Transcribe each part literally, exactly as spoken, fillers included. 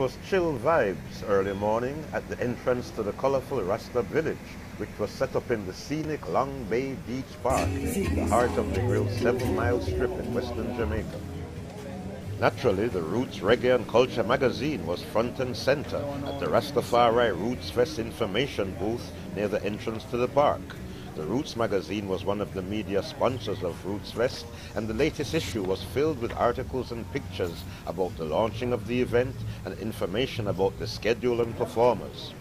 was chill vibes early morning at the entrance to the colorful Rasta village, which was set up in the scenic Long Bay Beach Park, the heart of Negril's seven-mile strip in western Jamaica. Naturally, the Roots Reggae and Culture magazine was front and center at the Rastafari Rootzfest information booth near the entrance to the park. The Rootz Magazine was one of the media sponsors of Rootzfest, and the latest issue was filled with articles and pictures about the launching of the event and information about the schedule and performers.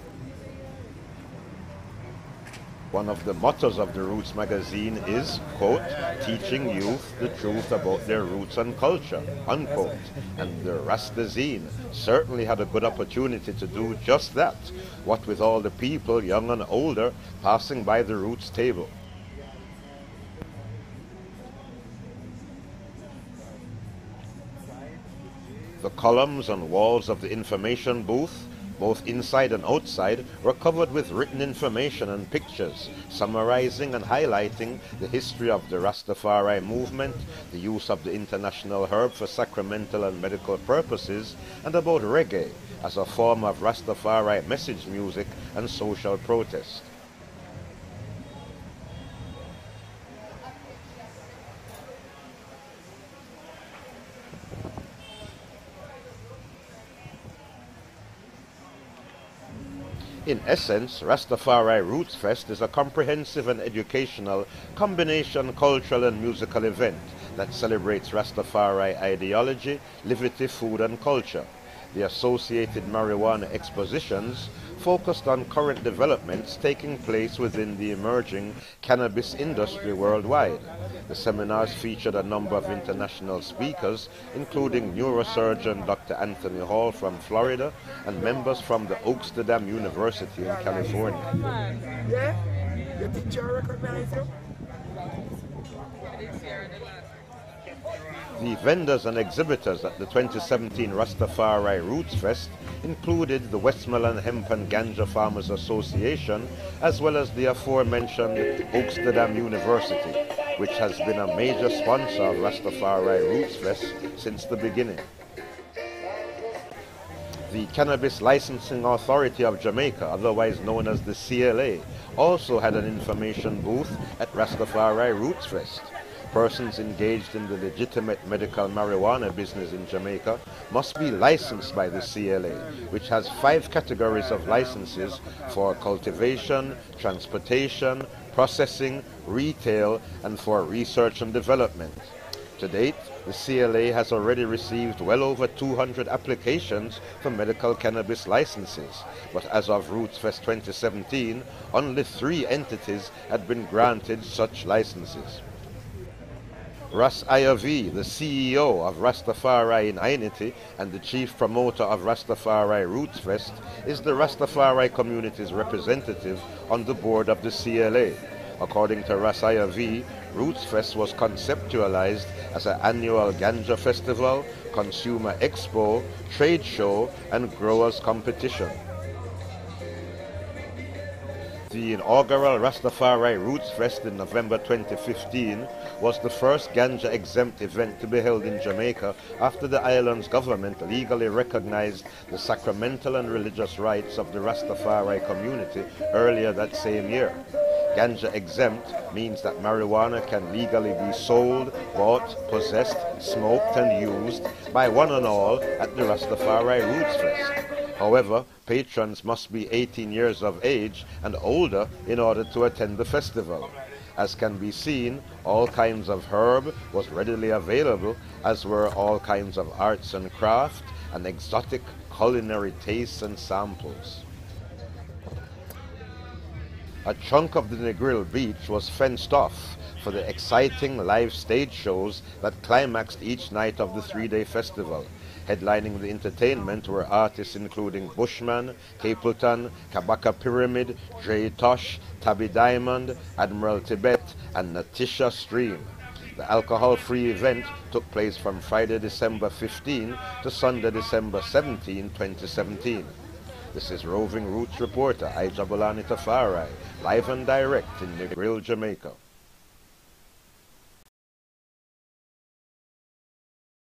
One of the mottos of the Rootz Magazine is, quote, teaching youth the truth about their roots and culture, unquote, and the Rastazine certainly had a good opportunity to do just that, what with all the people, young and older, passing by the Rootz table. The columns and walls of the information booth, both inside and outside, were covered with written information and pictures, summarizing and highlighting the history of the Rastafari movement, the use of the international herb for sacramental and medical purposes, and about reggae as a form of Rastafari message music and social protest. In essence, Rastafari Rootzfest is a comprehensive and educational combination cultural and musical event that celebrates Rastafari ideology, liberty, food and culture. The Associated Marijuana Expositions focused on current developments taking place within the emerging cannabis industry worldwide. The seminars featured a number of international speakers, including neurosurgeon Doctor Anthony Hall from Florida and members from the Oaksterdam University in California. Yeah? Your teacher recognized you? The vendors and exhibitors at the twenty seventeen Rastafari Rootzfest included the Westmoreland Hemp and Ganja Farmers Association, as well as the aforementioned Oaksterdam University, which has been a major sponsor of Rastafari Rootzfest since the beginning. The Cannabis Licensing Authority of Jamaica, otherwise known as the C L A, also had an information booth at Rastafari Rootzfest. Persons engaged in the legitimate medical marijuana business in Jamaica must be licensed by the C L A, which has five categories of licenses for cultivation, transportation, processing, retail, and for research and development. To date, the C L A has already received well over two hundred applications for medical cannabis licenses, but as of Rootzfest twenty seventeen, only three entities had been granted such licenses. Ras Iyah V, the C E O of Rastafari in Ainiti and the chief promoter of Rastafari Rootzfest, is the Rastafari community's representative on the board of the C L A. According to Ras Iyah V, Rootzfest was conceptualized as an annual ganja festival, consumer expo, trade show, and growers competition. The inaugural Rastafari Rootzfest in November twenty fifteen was the first ganja-exempt event to be held in Jamaica after the island's government legally recognized the sacramental and religious rights of the Rastafari community earlier that same year. Ganja-exempt means that marijuana can legally be sold, bought, possessed, smoked and used by one and all at the Rastafari Rootzfest. However, patrons must be eighteen years of age and older in order to attend the festival. As can be seen, all kinds of herb was readily available, as were all kinds of arts and craft and exotic culinary tastes and samples. A chunk of the Negril beach was fenced off for the exciting live stage shows that climaxed each night of the three-day festival. Headlining the entertainment were artists including Bushman, Capleton, Kabaka Pyramid, Jay Tosh, Tabby Diamond, Admiral Tibet, and Natisha Stream. The alcohol-free event took place from Friday, December fifteenth to Sunday, December seventeenth, twenty seventeen. This is Roving Roots reporter I. Jabulani Tafari, live and direct in Negril, Jamaica.